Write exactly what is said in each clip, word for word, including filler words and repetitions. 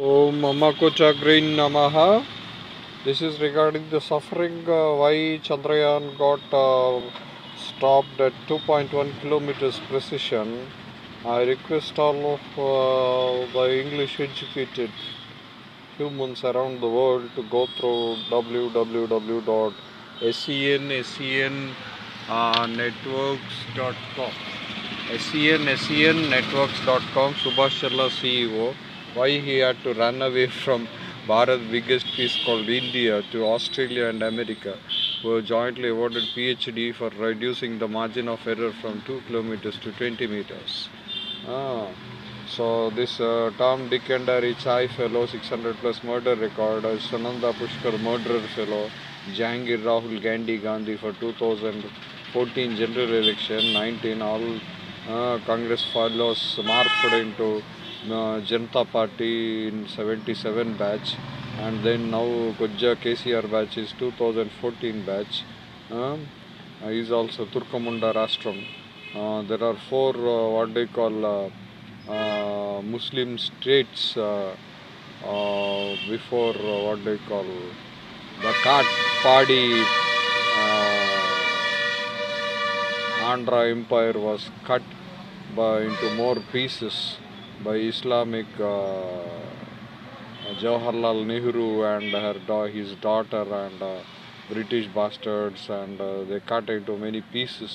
Om Amma Ko Chagrin Namaha. This is regarding the suffering uh, why Chandrayaan got uh, stopped at two point one kilometers precision. I request all of uh, the English educated humans around the world to go through w w w dot sen sen networks dot com. sen sen networks dot com. Subhash Chandra C E O. Why he had to run away from Bharat's biggest piece called India to Australia and America, who were jointly awarded P H D for reducing the margin of error from two kilometers to twenty meters. Ah, so this uh, Tom Dickenderichai fellow, six hundred plus murder record, uh, Sunanda Pushkar murderer fellow, Jahangir Rahul Gandhi Gandhi for two thousand fourteen general election, nineteen all uh, Congress fellows morphed into Uh, Janata Party in seventy-seven batch, and then now Kuchka K C R batch is two thousand fourteen batch. Uh, is also Turkamunda Rastram. Uh, there are four uh, what they call uh, uh, Muslim states uh, uh, before uh, what they call the Khat Padi. Uh, Andhra Empire was cut by, into more pieces by Islamic uh, Jawaharlal Nehru and her, his daughter and uh, British bastards, and uh, they cut into many pieces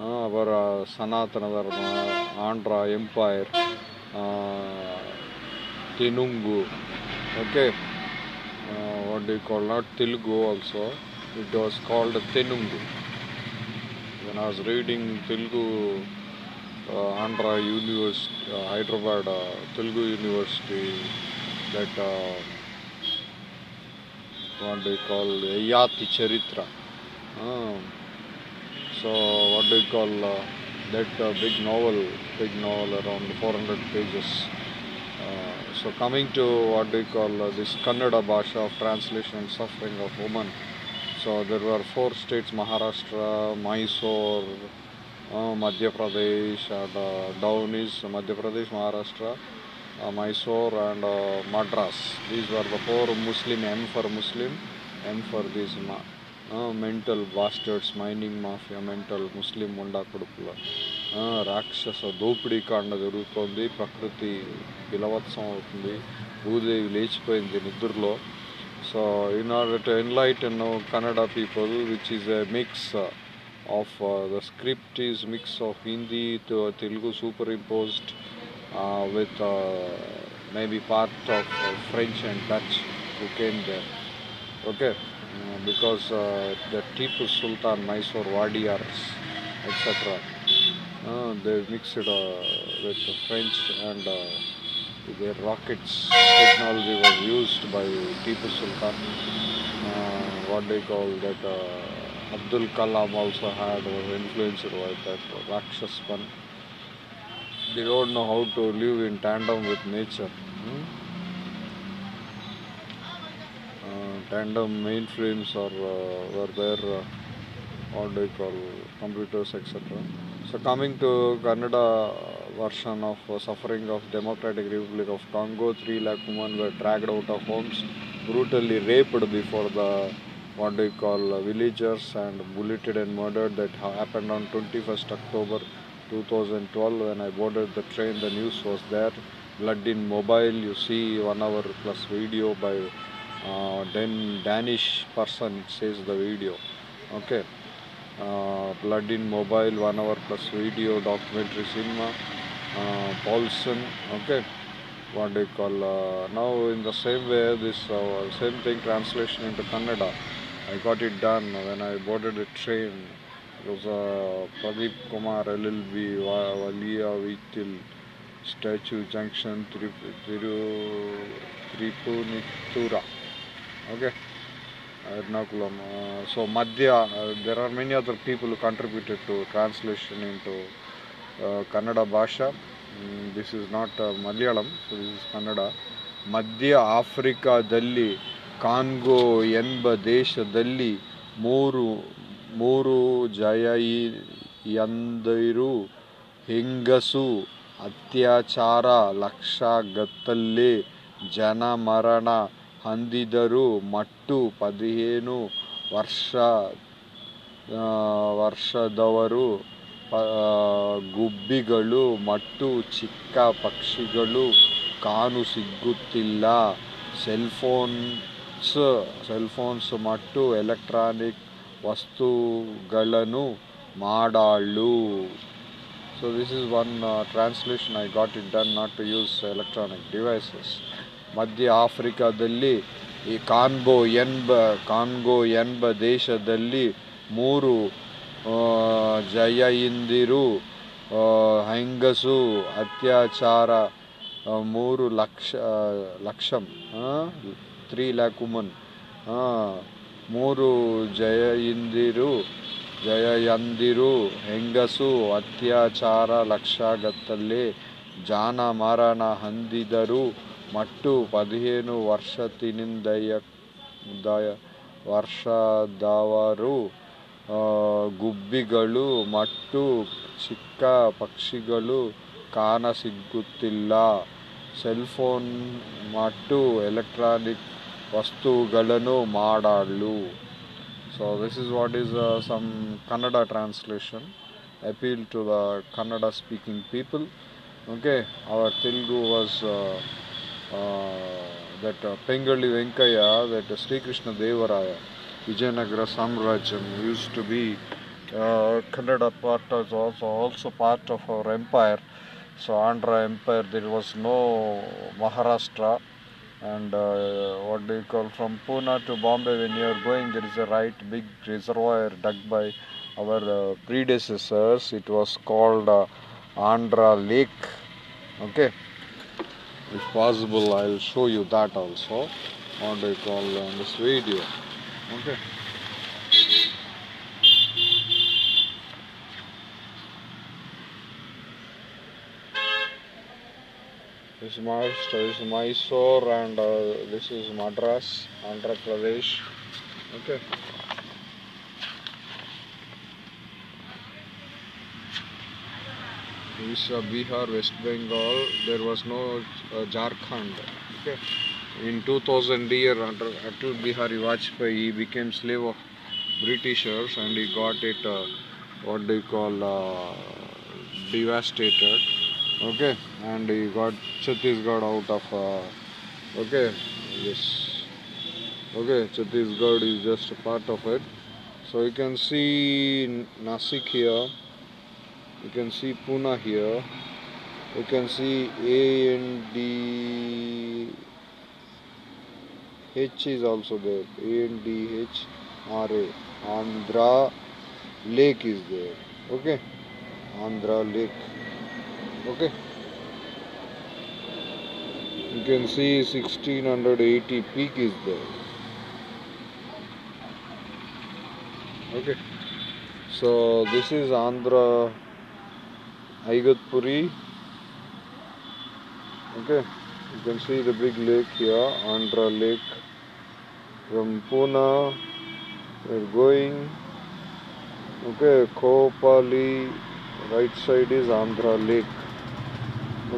uh, our uh, Sanatana Dharma, Andhra Empire, uh, Tinungu, okay, uh, what do you call, not Telugu also, it was called Tinungu. When I was reading Telugu, Uh, Andhra University, uh, Hyderabad, uh, Telugu University, that uh, what they call Ayati Charitra. Uh, so what they call uh, that uh, big novel, big novel around four hundred pages. Uh, so coming to what they call uh, this Kannada Bhasha of translation and suffering of women. So there were four states: Maharashtra, Mysore, Uh, Madhya Pradesh, and uh, down is Madhya Pradesh, Maharashtra, uh, Mysore and uh, Madras. These were the four Muslim, M for Muslim, M for these ma- uh, mental bastards, mining mafia, mental Muslim munda kudupula, uh, Rakshasa, Dopidi Kanda Jarutundi, Prakriti, Pilavatsam Utundi, Bhudevi Lechipoyindi Nidurlo. So in order to enlighten uh, Kannada people, which is a mix, uh, of uh, the script is mix of Hindi to uh, Telugu superimposed uh, with uh, maybe part of uh, French and Dutch who came there, okay, uh, because uh, the Tipu Sultan, Mysore Wadiyars, et cetera. Uh, they mixed uh, with the French, and uh, their rockets technology was used by Tipu Sultan, uh, what they call that uh, Abdul Kalam also had or influenced by that Rakshaspan. They don't know how to live in tandem with nature. Hmm? Uh, tandem mainframes or uh, were there, uh, what do you call, computers, et cetera. So coming to Kannada version of uh, suffering of Democratic Republic of Congo, three lakh women were dragged out of homes, brutally raped before the what do you call uh, villagers, and bulleted and murdered. That happened on twenty-first October two thousand twelve when I boarded the train. The news was there. Blood in mobile. You see one hour plus video by uh, then Danish person. It says the video. Okay. Uh, blood in mobile. One hour plus video. Documentary cinema. Uh, Paulson. Okay. What do you call, uh, now in the same way, this uh, same thing translation into Kannada, I got it done when I boarded a train. It was uh, Pradeep Kumar L L B, Valiyaviktil, Statue Junction, Tripunithura, okay, Ernakulam. Uh, so Madhya, uh, there are many other people who contributed to translation into uh, Kannada Bhasha. Mm, this is not uh, Malayalam, so this is Kannada. Madhya Africa Dalli, Congo Yenba Desha Dalli, Moru, Moru Jayai Yandairu, Hingasu, Atyachara, Laksha Gattalle, ಜನ ಮರಣ ಹೊಂದಿದರು. ಮಟ್ಟು ಪದಿಹೇನು ವರ್ಷ ವರ್ಷದವರು ಗುಬ್ಬಿಗಳು ಮತ್ತು ಚಿಕ್ಕ ಪಕ್ಷಿಗಳು ಕಾಣು ಸಿಗುತ್ತಿಲ್ಲ. ಸೆಲ್ಫೋನ್ಸ್ ಸೆಲ್ಫೋನ್ಸ್ ಮತ್ತು ಎಲೆಕ್ಟ್ರಾನಿಕ್ ವಸ್ತುಗಳನ್ನು Madal. So this is one uh, translation I got it done, not to use electronic devices. Madhya Africa dalli ee Congo enba Congo enba ದೇಶದಲ್ಲಿ ಮೂರು ಜಯಯಿಂದಿರು ಹೆಂಗಸು ಅತ್ಯಾಚಾರ ಮೂರು ಲಕ್ಷ ಲಕ್ಷಂ ಮೂರು ಲಕ್ಷ women ಮೂರು ಜಯಯಿಂದಿರು ಜಯಯಂದಿರು ಹೆಂಗಸು ಅತ್ಯಾಚಾರ ಲಕ್ಷಗಟ್ಟಲೆ ಜಾನ ಮಾರಣ ಹೊಂದಿದರು. ಮತ್ತು ಪದಿಹೇನು ವರ್ಷತಿನಿಂದ ವರ್ಷದವರು ಗುಬ್ಬಿಗಳು ಮತ್ತು ಚಿಕ್ಕ ಪಕ್ಷಿಗಳು ಕಾಣಸಿಗುತ್ತಿಲ್ಲ. ಸೆಲ್ಫೋನ್ ಮತ್ತು ಎಲೆಕ್ಟ್ರಾನಿಕ್ ವಸ್ತುಗಳನ್ನು Madal. So this is what is uh, some Kannada translation. Appeal to the Kannada speaking people. Okay, our Telugu was uh, uh, that uh, Pengali Venkaya, that uh, Srikrishna Devray, Vijayanagara Samrajyam used to be uh, Kannada part was also, also part of our empire. So Andhra Empire, there was no Maharashtra. And uh, what do you call, from Pune to Bombay when you are going, there is a right big reservoir dug by our uh, predecessors. It was called uh, Andhra Lake. Okay, if possible I will show you that also. What do you call on uh, this video. Okay. This is Maharashtra, this is Mysore, and uh, this is Madras, Andhra Pradesh. Okay. This uh, Bihar, West Bengal, there was no uh, Jharkhand. Okay. In two thousand year, under Atal Bihari Vajpayee, he became slave of Britishers, and he got it, uh, what do you call, uh, devastated. Okay, and he got Chhattisgarh out of uh, okay, yes, okay, Chhattisgarh is just a part of it. So you can see Nasik here, you can see Pune here, you can see A and D H is also there, A and D H R A, Andhra Lake is there. Okay, Andhra Lake. Okay, you can see sixteen eighty peak is there. Okay, so this is Andhra Aigatpuri. Okay, you can see the big lake here, Andhra Lake. From Pune we are going. Okay, Khopali, right side is Andhra Lake.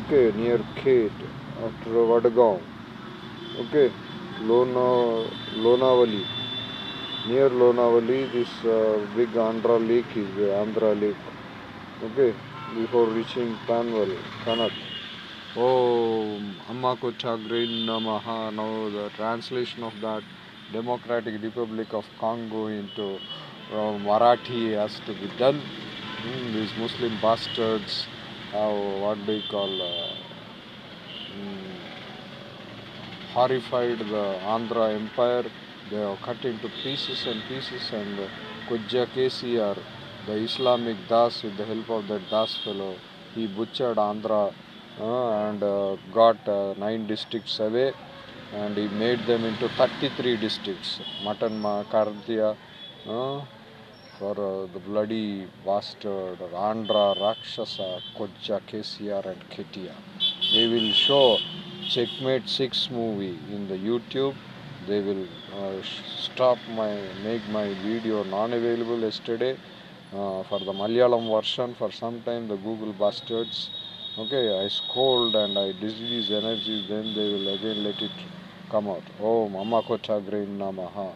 Okay, near Khed, after Vadagaon. Okay, Lona, Lonavali. Near Lonavali, this uh, big Andhra Lake is there, Andhra Lake. Okay, before reaching Panvali, Kanak. Oh, Amma Ko Chagrin Namaha. Now the translation of that Democratic Republic of Congo into uh, Marathi has to be done. Mm, these Muslim bastards. Uh, what do you call uh, mm, horrified the Andhra Empire. They have cut into pieces and pieces, and uh, Kuchka K C R, the Islamic Das, with the help of that Das fellow, he butchered Andhra uh, and uh, got uh, nine districts away, and he made them into thirty-three districts. Matan Kardiya uh, for uh, the bloody bastard Andhra Rakshasa, Kuchka K C R and Ketia. They will show Checkmate six movie in the YouTube. They will uh, stop my, make my video non-available yesterday uh, for the Malayalam version. For some time the Google bastards Okay, I scold and I disuse energy, then they will again let it come out. Oh, Mamako Chagrin Namaha.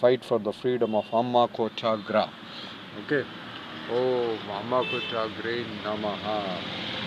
Fight for the freedom of Amma Ko Chagra. Okay. Oh, Mamako Chagrin Namaha.